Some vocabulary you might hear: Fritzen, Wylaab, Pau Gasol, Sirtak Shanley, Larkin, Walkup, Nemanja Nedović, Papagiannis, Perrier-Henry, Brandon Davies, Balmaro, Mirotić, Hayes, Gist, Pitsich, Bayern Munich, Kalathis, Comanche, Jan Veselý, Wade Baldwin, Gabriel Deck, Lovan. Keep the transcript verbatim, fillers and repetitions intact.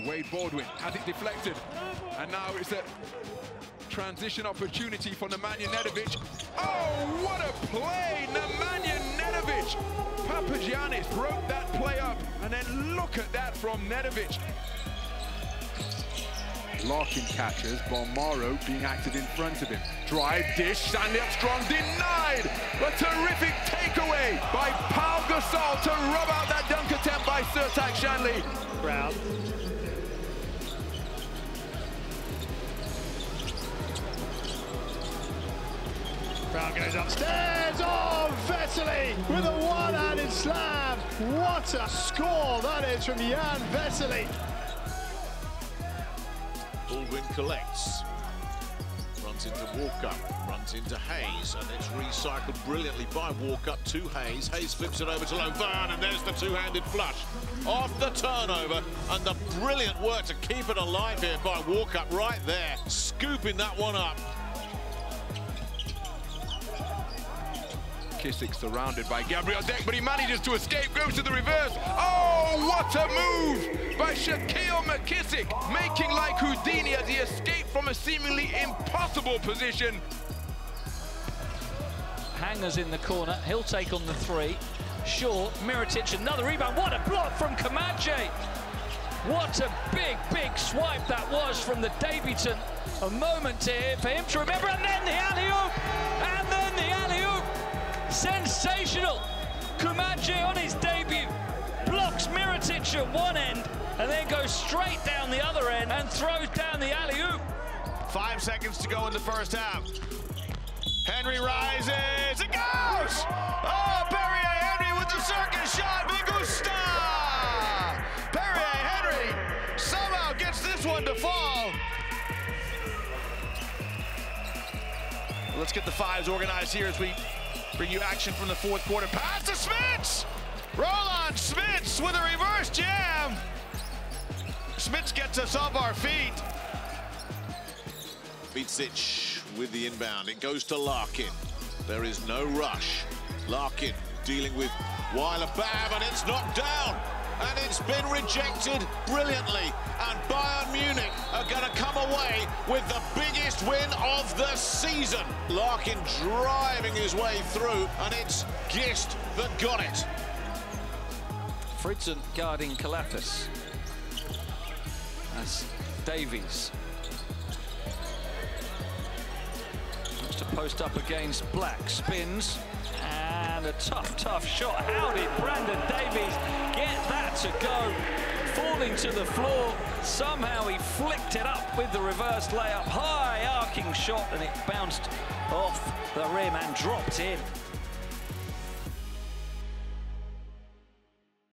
And Wade Baldwin has it deflected. And now it's a transition opportunity for Nemanja Nedović. Oh, what a play! Nemanja Nedović! Papagiannis broke that play up. And then look at that from Nedović. Larkin catches, Balmaro being active in front of him. Drive, dish, Shanley up strong, denied! A terrific takeaway by Pau Gasol to rob out that dunk attempt by Sirtak Shanley. Brown. Brown goes upstairs, oh, Veselý with a one-handed slam. What a score that is from Jan Veselý. Baldwin collects, runs into Walkup, runs into Hayes, and it's recycled brilliantly by Walkup to Hayes. Hayes flips it over to Lovan, and there's the two-handed flush off the turnover, and the brilliant work to keep it alive here by Walkup right there, scooping that one up. McKissic surrounded by Gabriel Deck, but he manages to escape, goes to the reverse. Oh, what a move by Shaquielle McKissic, making like Houdini as he escaped from a seemingly impossible position. Hangers in the corner, he'll take on the three. Short, Mirotić, another rebound. What a block from Comanche! What a big, big swipe that was from the Davyton. A moment here for him to remember, and then the alley-oop! And then the alley-oop! Sensational! Comanche on his debut blocks Mirotić at one end and then goes straight down the other end and throws down the alley-oop. Five seconds to go in the first half. Henry rises, it goes! Oh, Perrier-Henry with the circus shot, me gusta! Perrier-Henry somehow gets this one to fall. Well, let's get the fives organized here as we bring you action from the fourth quarter. Pass to Smits! Roland Smits with a reverse jam! Smits gets us off our feet. Pitsich with the inbound. It goes to Larkin. There is no rush. Larkin dealing with Wylaab, and it's knocked down. And it's been rejected brilliantly. And Bayern Munich are going to come away with the biggest win of the season. Larkin driving his way through, and it's Gist that got it. Fritzen guarding Kalathis. That's Davies. Looks to post up against Black, spins. And a tough, tough shot. How did Brandon Davies get that to go? Falling to the floor, somehow he flicked it up with the reverse layup. High arcing shot, and it bounced off the rim and dropped in.